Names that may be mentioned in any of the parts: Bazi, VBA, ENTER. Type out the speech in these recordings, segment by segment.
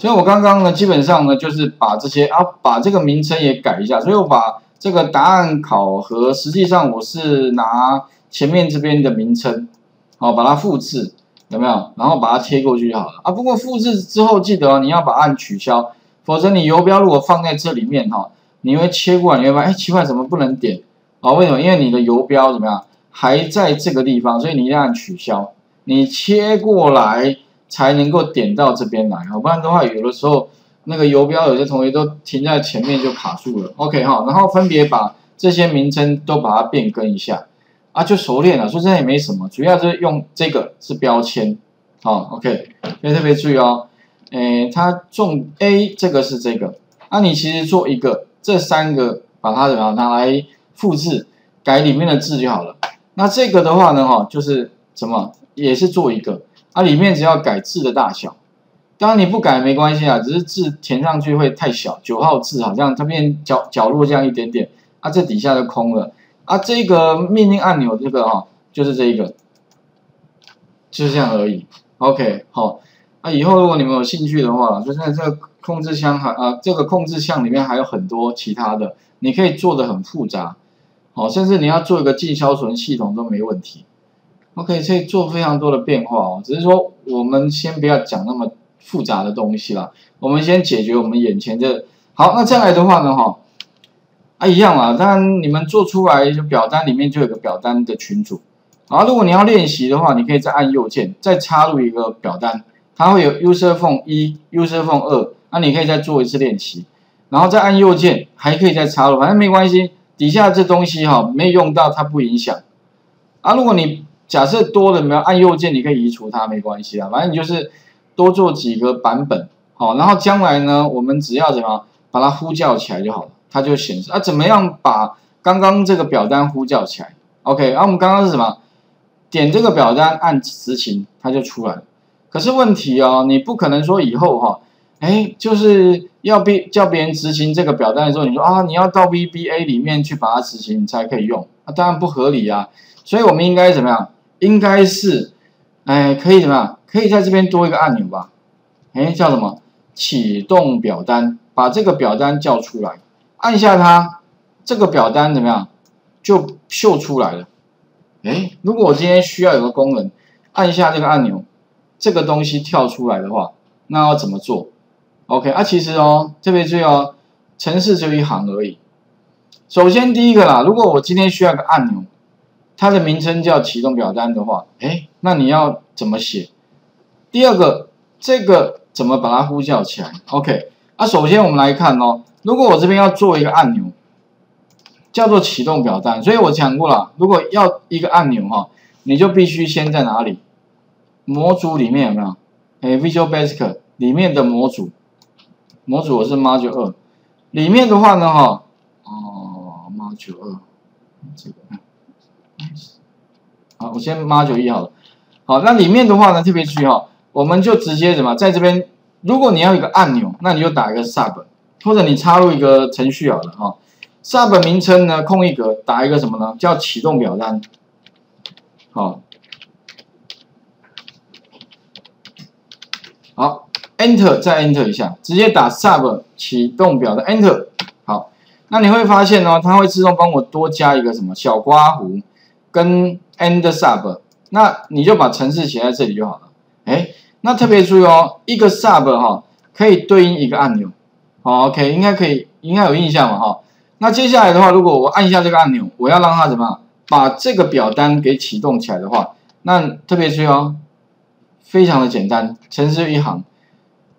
所以我刚刚呢，基本上呢，就是把这些啊，把这个名称也改一下。所以我把这个答案考核，实际上我是拿前面这边的名称，好，把它复制，有没有？然后把它贴过去就好了啊。不过复制之后，记得、哦、你要把按取消，否则你游标如果放在这里面哈、哦，你会切过来，你会发现，哎，奇怪，怎么不能点？啊，为什么？因为你的游标怎么样，还在这个地方，所以你一定要按取消。你切过来才能够点到这边来，不然的话，有的时候那个游标有些同学都停在前面就卡住了。OK 哈，然后分别把这些名称都把它变更一下，啊，就熟练了。说真的也没什么，主要就是用这个是标签，好 ，OK， 要特别注意哦。诶，它重 A 这个是这个，那、啊、你其实做一个这三个把它怎么样拿来复制改里面的字就好了。那这个的话呢，哈，就是什么？也是做一个，啊，里面只要改字的大小，当然你不改没关系啊，只是字填上去会太小，9号字好像它变角落这样一点点，啊，这底下就空了，啊，这个命令按钮这个哈、哦，就是这一个，就是这样而已。OK， 好、哦，啊，以后如果你们有兴趣的话，就在这个控制箱这个控制箱里面还有很多其他的，你可以做的很复杂，好、哦，甚至你要做一个进销存系统都没问题。OK， 所以做非常多的变化哦，只是说我们先不要讲那么复杂的东西啦，我们先解决我们眼前的。好，那再来的话呢，哈，啊一样啊，当然你们做出来就表单里面就有个表单的群组，然后如果你要练习的话，你可以再按右键再插入一个表单，它会有 user form 1、user form 2，那、啊、你可以再做一次练习，然后再按右键还可以再插入，反正没关系，底下这东西哈没用到它不影响啊，如果你。假设多了没有按右键，你可以移除它，没关系啊。反正你就是多做几个版本，好，然后将来呢，我们只要怎么样把它呼叫起来就好了，它就显示啊，怎么样把刚刚这个表单呼叫起来 ？OK， 啊，我们刚刚是什么？点这个表单按执行，它就出来了。可是问题哦，你不可能说以后哈、哦，哎，就是要叫别人执行这个表单的时候，你说啊，你要到 VBA 里面去把它执行，你才可以用，啊，当然不合理啊。所以我们应该怎么样？应该是，哎，可以怎么样？可以在这边多一个按钮吧？哎，叫什么？启动表单，把这个表单叫出来，按下它，这个表单怎么样？就秀出来了。哎，如果我今天需要有个功能，按下这个按钮，这个东西跳出来的话，那要怎么做 ？OK 啊，其实哦，特别注意哦，程式只有一行而已。首先第一个啦，如果我今天需要个按钮。它的名称叫启动表单的话，哎，那你要怎么写？第二个，这个怎么把它呼叫起来 ？OK， 啊，首先我们来看哦，如果我这边要做一个按钮，叫做启动表单，所以我讲过了，如果要一个按钮哈、哦，你就必须先在哪里？模组里面有没有？哎 ，Visual Basic 里面的模组，模组我是 Module 2，里面的话呢哈，哦 ，Module 2，这个。好，我先 Module 1好了。好，那里面的话呢，特别注意哈，我们就直接怎么，在这边，如果你要一个按钮，那你就打一个 sub， 或者你插入一个程序好了哈、哦。sub 名称呢空一格，打一个什么呢？叫启动表单。好，好 ，Enter 再 Enter 一下，直接打 sub 启动表单 Enter。好，那你会发现哦，它会自动帮我多加一个什么小刮胡。跟 end sub， 那你就把程式写在这里就好了。哎，那特别注意哦，一个 sub 哈、哦、可以对应一个按钮。好 ，OK， 应该可以，应该有印象嘛哈、哦。那接下来的话，如果我按一下这个按钮，我要让它怎么样把这个表单给启动起来的话，那特别注意哦，非常的简单，程式一行。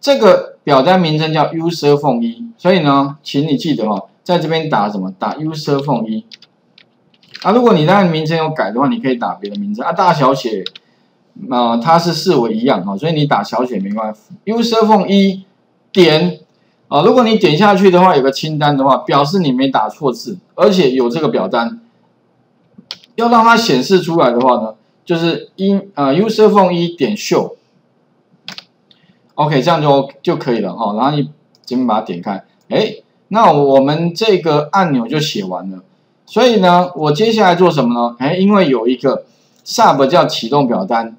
这个表单名称叫 user form 1，所以呢，请你记得哦，在这边打什么？打 user form 1。啊，如果你那名称有改的话，你可以打别的名字啊，大小写，它是视为一样啊、哦，所以你打小写没关系。user form 1点啊、如果你点下去的话，有个清单的话，表示你没打错字，而且有这个表单。要让它显示出来的话呢，就是user form 1点 show。OK， 这样就可以了哈、哦，然后你这边把它点开，哎，那我们这个按钮就写完了。所以呢，我接下来做什么呢？哎，因为有一个 sub 叫启动表单，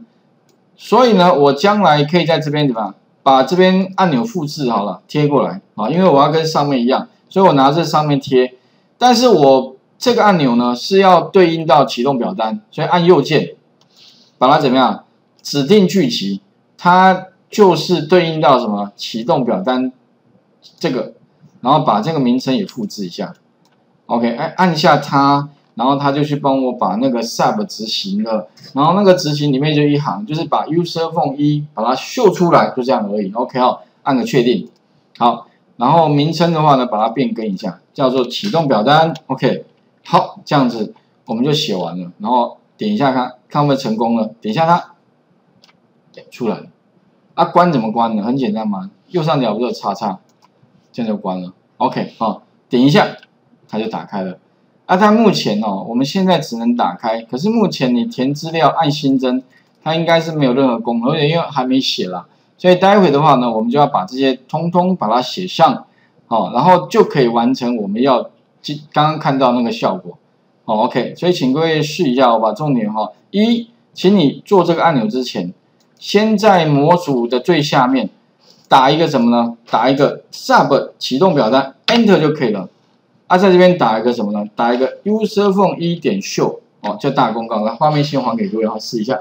所以呢，我将来可以在这边怎么样把这边按钮复制好了，贴过来啊，因为我要跟上面一样，所以我拿这上面贴。但是我这个按钮呢是要对应到启动表单，所以按右键把它怎么样指定聚集，它就是对应到什么启动表单这个，然后把这个名称也复制一下。OK， 按下它。 然后他就去帮我把那个 sub 执行了，然后那个执行里面就一行，就是把 user phone 1把它秀出来，就这样而已。OK 哦，按个确定，好，然后名称的话呢，把它变更一下，叫做启动表单。OK， 好，这样子我们就写完了，然后点一下看，看会不会成功了。点一下它，点出来了。啊，关怎么关呢？很简单嘛，右上角不是叉叉，这样就关了。OK 哦，点一下它就打开了。 啊，它目前哦，我们现在只能打开。可是目前你填资料按新增，它应该是没有任何功能，而且因为还没写啦，所以待会的话呢，我们就要把这些通通把它写上，好、哦，然后就可以完成我们要刚刚看到那个效果。好、哦、，OK， 所以请各位试一下，我把重点哈、哦，一，请你做这个按钮之前，先在模组的最下面打一个什么呢？打一个 sub 启动表单 Enter 就可以了。 他、啊、在这边打一个什么呢？打一个 user phone 1点show 哦，叫大公告。来，画面先还给各位，好，试一下。